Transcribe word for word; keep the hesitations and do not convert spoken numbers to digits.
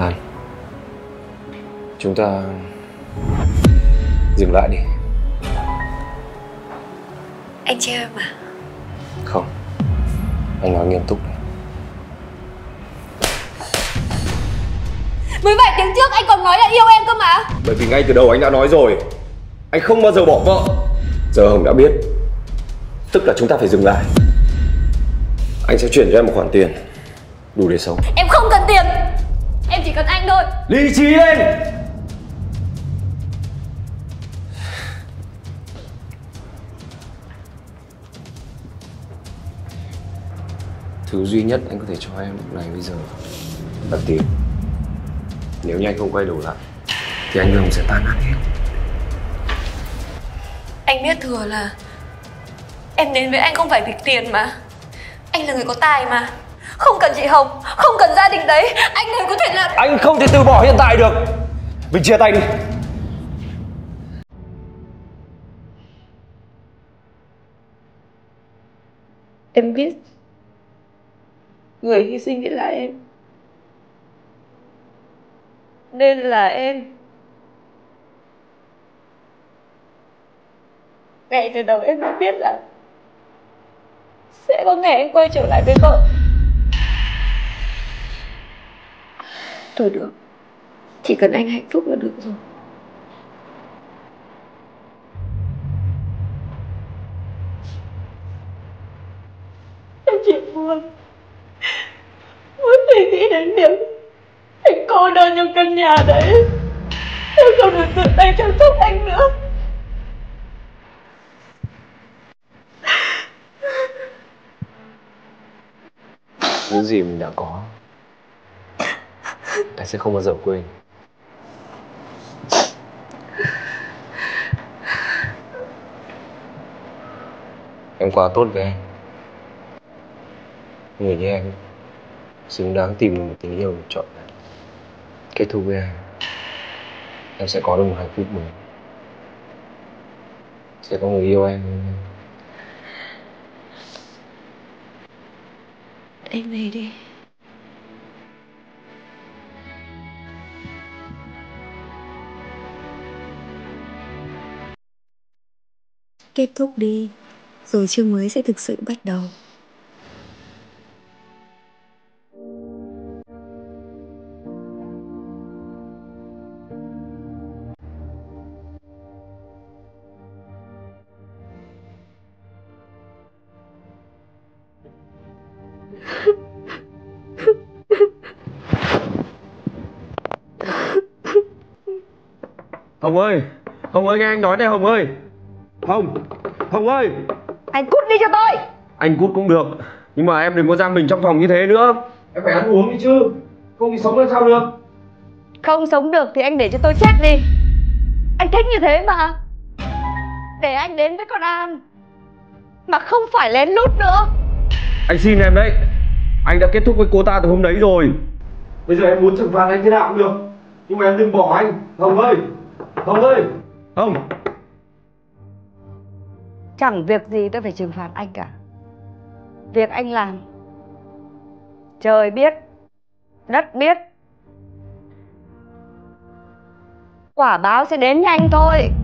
Hàn, chúng ta dừng lại đi. Anh chơi em à? Không, anh nói nghiêm túc đấy. mười bảy tiếng trước anh còn nói là yêu em cơ mà. Bởi vì ngay từ đầu anh đã nói rồi, anh không bao giờ bỏ vợ. Giờ Hồng đã biết, tức là chúng ta phải dừng lại. Anh sẽ chuyển cho em một khoản tiền đủ để sống. Em không cần tiền, em chỉ cần anh thôi. Lý trí lên. Thứ duy nhất anh có thể cho em lúc này bây giờ là tiền. Nếu như anh không quay đầu lại thì anh Hồng sẽ tan nát hết. Anh biết thừa là em đến với anh không phải vì tiền mà. Anh là người có tài mà. Không cần chị Hồng, không cần gia đình đấy, anh đều có thể là... Anh không thể từ bỏ hiện tại được. Mình chia tay đi. Em biết người hy sinh nghĩa là em, nên là em ngay từ đầu em đã biết là sẽ có ngày anh quay trở lại với vợ. Thôi được, chỉ cần anh hạnh phúc là được rồi. Em chỉ buồn, muốn suy nghĩ đến việc anh cô đơn trong căn nhà đấy. Em không được tự tay chăm sóc anh nữa. Những gì mình đã có, anh sẽ không bao giờ quên. Em quá tốt với anh. Người như em xứng đáng tìm được một tình yêu được trọn vẹn. Kết thúc với anh, em sẽ có được một hạnh phúc mới. Sẽ có người yêu em. Em về đi. Kết thúc đi, rồi chương mới sẽ thực sự bắt đầu. Hồng ơi, Hồng ơi, nghe anh nói này Hồng ơi. Hồng, Hồng ơi. Anh cút đi cho tôi. Anh cút cũng được, nhưng mà em đừng có giam mình trong phòng như thế nữa. Em phải ăn uống đi chứ, không thì sống làm sao được. Không sống được thì anh để cho tôi chết đi. Anh thích như thế mà. Để anh đến với con An, mà không phải lén lút nữa. Anh xin em đấy, anh đã kết thúc với cô ta từ hôm đấy rồi. Bây giờ em muốn trừng phạt anh thế nào cũng được, nhưng mà em đừng bỏ anh. Hồng ơi, Hồng ơi. Hồng, chẳng việc gì tôi phải trừng phạt anh cả. Việc anh làm trời biết, đất biết, quả báo sẽ đến nhanh thôi.